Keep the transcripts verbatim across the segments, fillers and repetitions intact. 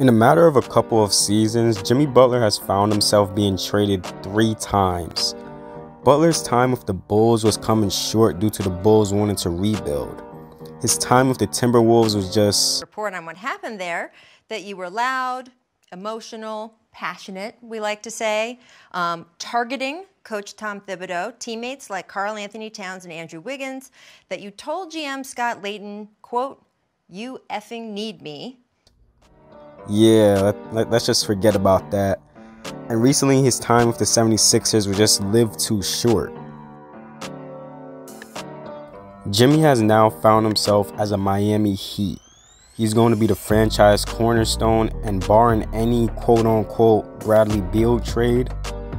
In a matter of a couple of seasons, Jimmy Butler has found himself being traded three times. Butler's time with the Bulls was coming short due to the Bulls wanting to rebuild. His time with the Timberwolves was just... Report on what happened there, that you were loud, emotional, passionate, we like to say, um, targeting Coach Tom Thibodeau, teammates like Karl-Anthony Towns and Andrew Wiggins, that you told G M Scott Layton, quote, "You effing need me." Yeah, let, let's just forget about that. And recently, his time with the seventy-sixers was just lived too short. Jimmy has now found himself as a Miami Heat. He's going to be the franchise cornerstone, and barring any quote-unquote Bradley Beal trade,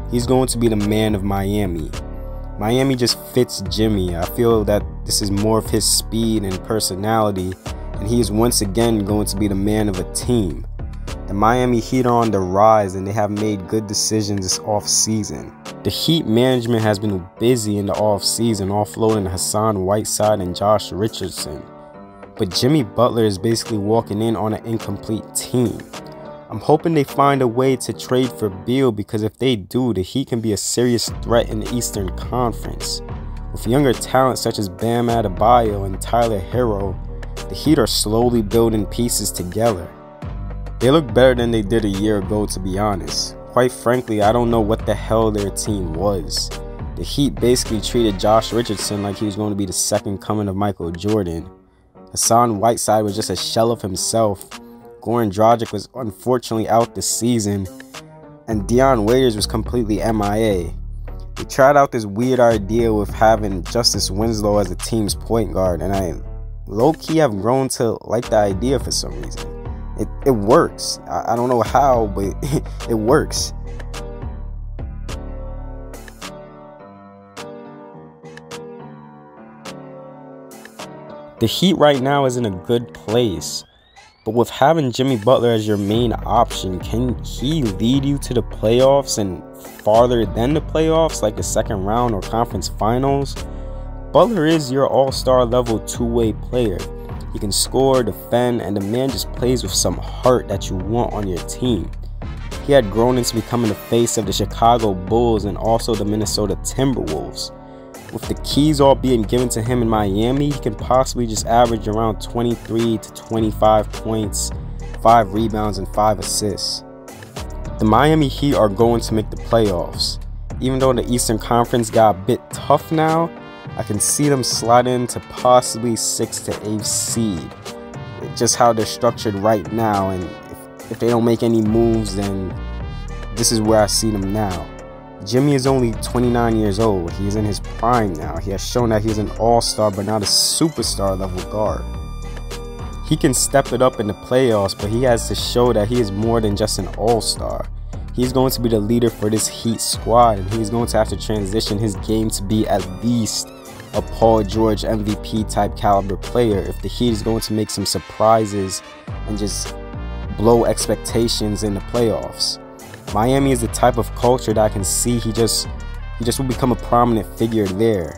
he's going to be the man of Miami. Miami just fits Jimmy. I feel that this is more of his speed and personality, and he is once again going to be the man of a team. The Miami Heat are on the rise, and they have made good decisions this offseason. The Heat management has been busy in the offseason, offloading Hassan Whiteside and Josh Richardson. But Jimmy Butler is basically walking in on an incomplete team. I'm hoping they find a way to trade for Beal, because if they do, the Heat can be a serious threat in the Eastern Conference. With younger talent such as Bam Adebayo and Tyler Herro, the Heat are slowly building pieces together. They look better than they did a year ago, to be honest. Quite frankly, I don't know what the hell their team was. The Heat basically treated Josh Richardson like he was going to be the second coming of Michael Jordan. Hassan Whiteside was just a shell of himself. Goran Dragic was unfortunately out this season. And Deion Waiters was completely M I A. They tried out this weird idea with having Justice Winslow as the team's point guard, and I low-key have grown to like the idea for some reason. It, it works. I, I don't know how, but it works. The Heat right now is in a good place, but with having Jimmy Butler as your main option, can he lead you to the playoffs and farther than the playoffs, like the second round or conference finals? Butler is your all-star level two-way player. He can score, defend, and the man just plays with some heart that you want on your team. He had grown into becoming the face of the Chicago Bulls and also the Minnesota Timberwolves. With the keys all being given to him in Miami, he can possibly just average around twenty-three to twenty-five points, five rebounds, and five assists. The Miami Heat are going to make the playoffs. Even though the Eastern Conference got a bit tough now, I can see them slide into possibly sixth to eighth seed. Just how they're structured right now, and if, if they don't make any moves, then this is where I see them now. Jimmy is only twenty-nine years old. He is in his prime now. He has shown that he is an all-star, but not a superstar level guard. He can step it up in the playoffs, but he has to show that he is more than just an all-star. He's going to be the leader for this Heat squad, and he's going to have to transition his game to be at least a Paul George M V P type caliber player if the Heat is going to make some surprises and just blow expectations in the playoffs. Miami is the type of culture that I can see he just he just will become a prominent figure there.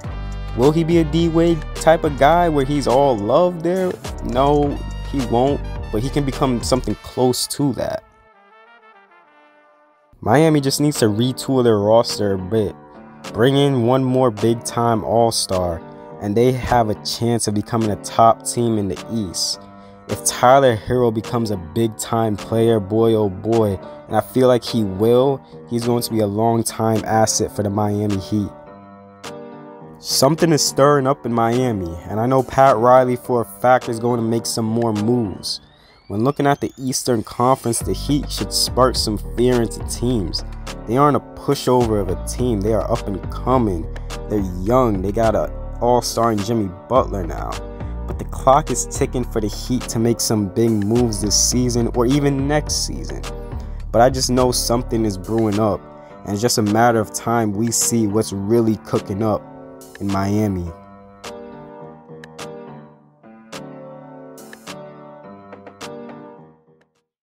Will he be a D-Wade type of guy where he's all love there? No, he won't, but he can become something close to that. Miami just needs to retool their roster a bit. Bring in one more big-time all-star, and they have a chance of becoming a top team in the East. If Tyler Herro becomes a big-time player, boy oh boy, and I feel like he will, he's going to be a long-time asset for the Miami Heat. Something is stirring up in Miami, and I know Pat Riley for a fact is going to make some more moves. When looking at the Eastern Conference, the Heat should spark some fear into teams. They aren't a pushover of a team. They are up and coming. They're young. They got an all-star in Jimmy Butler now. But the clock is ticking for the Heat to make some big moves this season or even next season. But I just know something is brewing up, and it's just a matter of time we see what's really cooking up in Miami.